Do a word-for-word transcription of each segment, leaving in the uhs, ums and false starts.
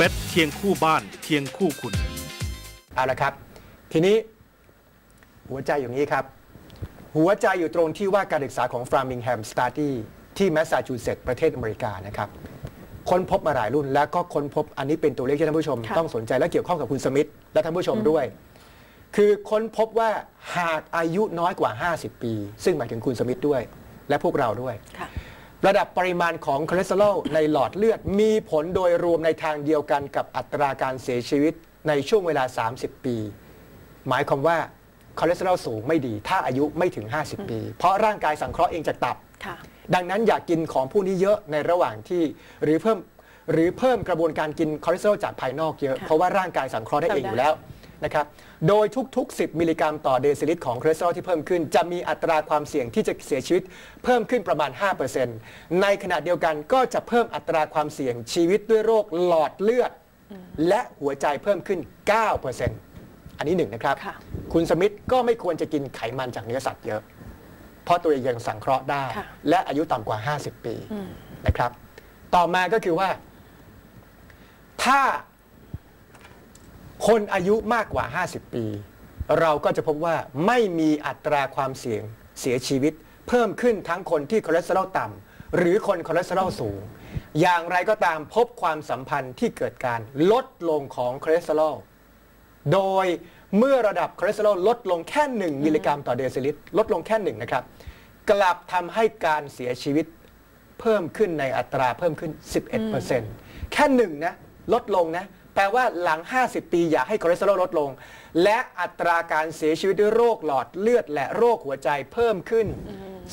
เปซเคียงคู่บ้านเคียงคู่คุณเอาละครับทีนี้หัวใจอย่างนี้ครับหัวใจอยู่ตรงที่ว่าการศึกษาของ Framingham Study ที่แมสซาชูเซตส์ประเทศอเมริกานะครับค้นพบมาหลายรุ่นและก็ค้นพบอันนี้เป็นตัวเลขที่ท่านผู้ชมต้องสนใจและเกี่ยวข้องกับคุณสมิธและท่านผู้ชมด้วยคือค้นพบว่าหากอายุน้อยกว่าห้าสิบปีซึ่งหมายถึงคุณสมิธด้วยและพวกเราด้วยระดับปริมาณของคอเลสเตอรอลในหลอดเลือดมีผลโดยรวมในทางเดียวกันกับอัตราการเสียชีวิตในช่วงเวลาสามสิบปีหมายความว่าคอเลสเตอรอลสูงไม่ดีถ้าอายุไม่ถึงห้าสิบปีเพราะร่างกายสังเคราะห์เองจากตับดังนั้นอย่า ก, กินของผู้นี้เยอะในระหว่างที่หรือเพิ่มหรือเพิ่มกระบวนการกินคอเลสเตอรอลจากภายนอกเยอะเพราะว่าร่างกายสังเคราะห์ได้เองอยู่แล้วนะครับโดยทุกๆสิบมิลลิกรัมต่อเดซิลิตรของคอเลสเตอรอลที่เพิ่มขึ้นจะมีอัตราความเสี่ยงที่จะเสียชีวิตเพิ่มขึ้นประมาณ ห้าเปอร์เซ็นต์ ในขณะเดียวกันก็จะเพิ่มอัตราความเสี่ยงชีวิตด้วยโรคหลอดเลือดและหัวใจเพิ่มขึ้น เก้าเปอร์เซ็นต์ อันนี้หนึ่งนะครับ ค, คุณสมิธก็ไม่ควรจะกินไขมันจากเนื้อสัตว์เยอะเพราะตัวเองยังสังเคราะห์ได้และอายุต่ำกว่าห้าสิบปีนะครับต่อมาก็คือว่าถ้าคนอายุมากกว่าห้าสิบปีเราก็จะพบว่าไม่มีอัตราความเสี่ยงเสียชีวิตเพิ่มขึ้นทั้งคนที่คอเลสเตอรอลต่ำหรือคนคอเลสเตอรอลสูงอย่างไรก็ตามพบความสัมพันธ์ที่เกิดการลดลงของคอเลสเตอรอลโดยเมื่อระดับคอเลสเตอรอลลดลงแค่หนึ่งมิลลิกรัมต่อเดซิลิตรลดลงแค่หนึ่งนะครับกลับทำให้การเสียชีวิตเพิ่มขึ้นในอัตราเพิ่มขึ้น สิบเอ็ดเปอร์เซ็นต์ แค่หนึ่งนะลดลงนะแปลว่าหลังห้าสิบปีอย่าให้คอเลสเตอรอลลดลงและอัตราการเสียชีวิตด้วยโรคหลอดเลือดและโรคหัวใจเพิ่มขึ้น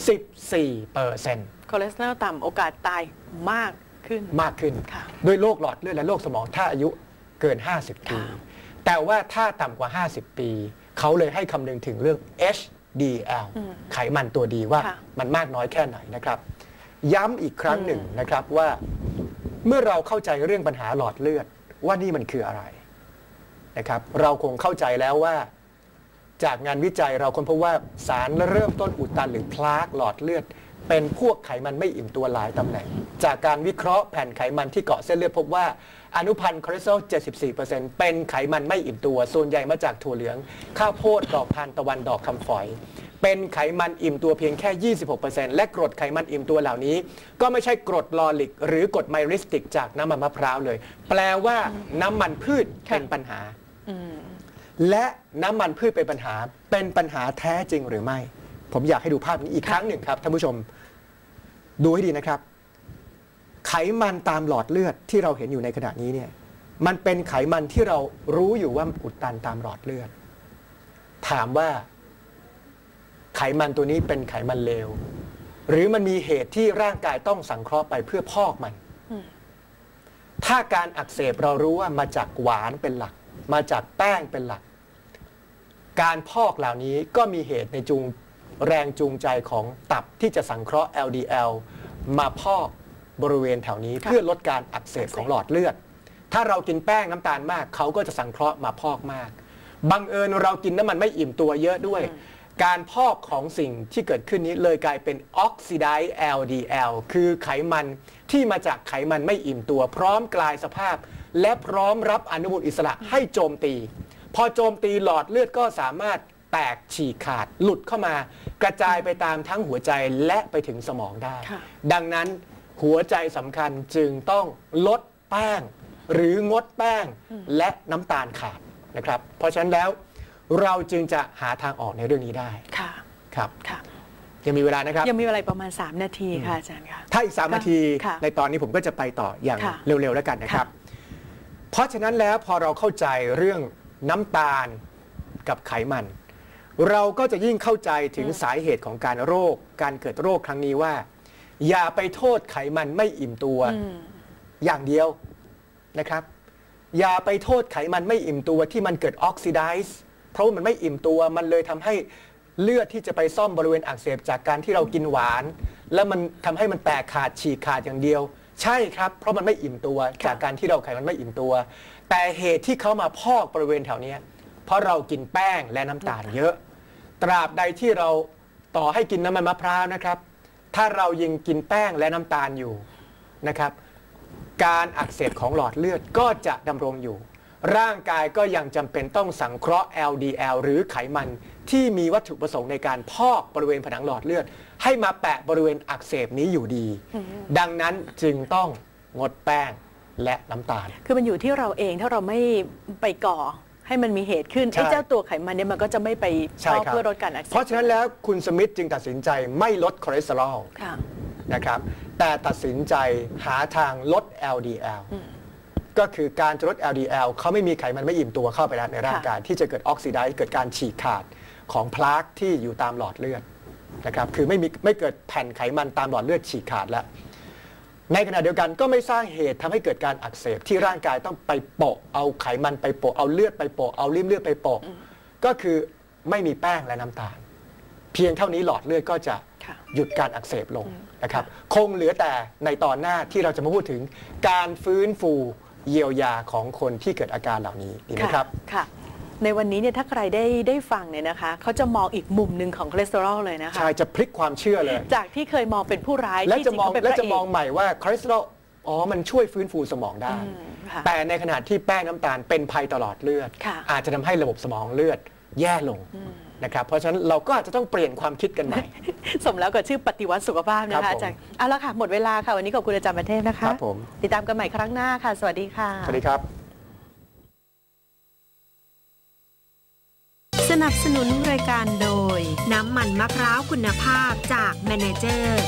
สิบสี่เปอร์เซ็นต์ คอเลสเตอรอลต่ำโอกาสตายมากขึ้นมากขึ้นด้วยโรคหลอดเลือดและโรคสมองถ้าอายุเกินห้าสิบปีแต่ว่าถ้าต่ำกว่าห้าสิบปีเขาเลยให้คำนึงถึงเรื่อง เอช ดี แอล ไขมันตัวดีว่ามันมากน้อยแค่ไหนนะครับย้ำอีกครั้งหนึ่งนะครับว่าเมื่อเราเข้าใจเรื่องปัญหาหลอดเลือดว่านี่มันคืออะไรนะครับเราคงเข้าใจแล้วว่าจากงานวิจัยเราค้นพบว่าสารเริ่มต้นอุดตันหรือพลากหลอดเลือดเป็นพวกไขมันไม่อิ่มตัวหลายตำแหน่งจากการวิเคราะห์แผ่นไขมันที่เกาะเส้นเลือดพบว่าอนุพันธ์คอเลสเตอรอล เจ็ดสิบสี่เปอร์เซ็นต์ เป็นไขมันไม่อิ่มตัวส่วนใหญ่มาจากถั่วเหลืองข้าวโพดดอกทานตะวันดอกคำฝอยเป็นไขมันอิ่มตัวเพียงแค่ ยี่สิบหกเปอร์เซ็นต์ และกรดไขมันอิ่มตัวเหล่านี้ก็ไม่ใช่กรดลอริกหรือกรดไมริสติกจากน้ำมันมะพร้าวเลยแปลว่าน้ำมันพืชเป็นปัญหาและน้ำมันพืชเป็นปัญหาเป็นปัญหาแท้จริงหรือไม่ผมอยากให้ดูภาพนี้อีกครั้งหนึ่งครับท่านผู้ชมดูให้ดีนะครับไขมันตามหลอดเลือดที่เราเห็นอยู่ในขณะนี้เนี่ยมันเป็นไขมันที่เรารู้อยู่ว่าอุดตันตามหลอดเลือดถามว่าไขมันตัวนี้เป็นไขมันเลวหรือมันมีเหตุที่ร่างกายต้องสังเคราะห์ไปเพื่อพอกมันถ้าการอักเสบเรารู้ว่ามาจากหวานเป็นหลักมาจากแป้งเป็นหลักการพอกเหล่านี้ก็มีเหตุในจูงแรงจูงใจของตับที่จะสังเคราะห์ แอล ดี แอล มาพอกบริเวณแถวนี้เพื่อลดการอักเสบของหลอดเลือดถ้าเรากินแป้งน้ำตาลมากเขาก็จะสังเคราะห์มาพอกมากบังเอิญเรากินน้ำมันไม่อิ่มตัวเยอะด้วยการพอกของสิ่งที่เกิดขึ้นนี้เลยกลายเป็น Oxidized แอล ดี แอล คือไขมันที่มาจากไขมันไม่อิ่มตัวพร้อมกลายสภาพและพร้อมรับอนุมูลอิสระให้โจมตีพอโจมตีหลอดเลือดก็สามารถแตกฉีกขาดหลุดเข้ามากระจายไปตามทั้งหัวใจและไปถึงสมองได้ดังนั้นหัวใจสำคัญจึงต้องลดแป้งหรืองดแป้งและน้ำตาลขาดนะครับเพราะฉะนั้นแล้วเราจึงจะหาทางออกในเรื่องนี้ได้ค่ะครับค่ะยังมีเวลานะครับยังมีเวลาประมาณสามนาทีค่ะอาจารย์ค่ะถ้าอีกสามนาทีในตอนนี้ผมก็จะไปต่ออย่างเร็วๆแล้วกันนะครับเพราะฉะนั้นแล้วพอเราเข้าใจเรื่องน้ำตาลกับไขมันเราก็จะยิ่งเข้าใจถึงสาเหตุของการโรคการเกิดโรคครั้งนี้ว่าอย่าไปโทษไขมันไม่อิ่มตัว อ, อย่างเดียวนะครับอย่าไปโทษไขมันไม่อิ่มตัวที่มันเกิดออกซิไดซ์เพราะมันไม่อิ่มตัวมันเลยทำให้เลือดที่จะไปซ่อมบริเวณอักเสบจากการที่เรากินหวานและมันทำให้มันแตกขาดฉีกขาดอย่างเดียวใช่ครับเพราะมันไม่อิ่มตัวจากการที่เราไขมันไม่อิ่มตัวแต่เหตุที่เขามาพอกบริเวณแถวนี้เพราะเรากินแป้งและน้ำตาลเยอะตราบใดที่เราต่อให้กินน้ำมันมะพร้าวนะครับถ้าเรายังกินแป้งและน้ำตาลอยู่นะครับ การอักเสบของหลอดเลือดก็จะดำรงอยู่ร่างกายก็ยังจำเป็นต้องสังเคราะห์ แอล ดี แอล หรือไขมันที่มีวัตถุประสงค์ในการพอกบริเวณผนังหลอดเลือดให้มาแปะบริเวณอักเสบนี้อยู่ดีดังนั้นจึงต้องงดแป้งและน้ำตาลคือมันอยู่ที่เราเองถ้าเราไม่ไปก่อให้มันมีเหตุขึ้นไอ้เจ้าตัวไขมันเนี่ยมันก็จะไม่ไปพอกเพื่อลดการอักเสบเพราะฉะนั้นแล้วคุณสมิธจึงตัดสินใจไม่ลดคอเลสเตอรอลนะครับแต่ตัดสินใจหาทางลด แอล ดี แอลก็คือการลด แอล ดี แอล เขาไม่มีไขมันไม่อิ่มตัวเข้าไปแล้วในร่างกายที่จะเกิดออกซิไดซ์เกิดการฉีกขาดของพลาคที่อยู่ตามหลอดเลือดนะครับคือไม่มีไม่เกิดแผ่นไขมันตามหลอดเลือดฉีกขาดแล้วในขณะเดียวกันก็ไม่สร้างเหตุทำให้เกิดการอักเสบที่ร่างกายต้องไปโปะเอาไขมันไปโปะเอาเลือดไปโปะเอาริ่มเลือดไปโปะก็คือไม่มีแป้งและน้ำตาลเพียงเท่านี้หลอดเลือดก็จะหยุดการอักเสบลงนะครับคงเหลือแต่ในตอนหน้าที่เราจะมาพูดถึงการฟื้นฟูเยียวยาของคนที่เกิดอาการเหล่านี้ดีไหมครับค่ะในวันนี้เนี่ยถ้าใครได้ได้ฟังเนี่ยนะคะเขาจะมองอีกมุมหนึ่งของคอเลสเตอรอลเลยนะคะใช่จะพลิกความเชื่อเลยจากที่เคยมองเป็นผู้ร้ายและจะมองและจะมองใหม่ว่าคอเลสเตอรอลอ๋อมันช่วยฟื้นฟูสมองได้แต่ในขณะที่แป้งน้ำตาลเป็นภัยตลอดเลือดอาจจะทำให้ระบบสมองเลือดแย่ลงนะครับเพราะฉะนั้นเราก็อาจจะต้องเปลี่ยนความคิดกันใหม่สมแล้วกับชื่อปฏิวัติสุขภาพนะคะอาจารย์เอาละค่ะหมดเวลาค่ะวันนี้ขอบคุณอาจารย์ประเทศนะคะครับผมติดตามกันใหม่ครั้งหน้าค่ะสวัสดีค่ะสวัสดีครับสนับสนุนรายการโดยน้ำมันมะพร้าวคุณภาพจากแมเนเจอร์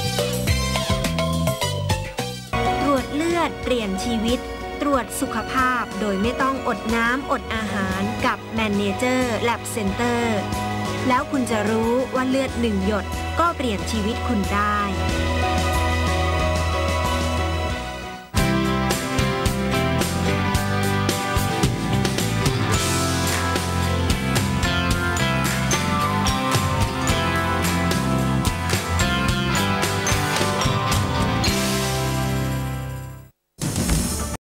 ตรวจเลือดเปลี่ยนชีวิตตรวจสุขภาพโดยไม่ต้องอดน้ำอดอาหารกับแมเนเจอร์แลบเซ็นเตอร์แล้วคุณจะรู้ว่าเลือดหนึ่งหยดก็เปลี่ยนชีวิตคุณได้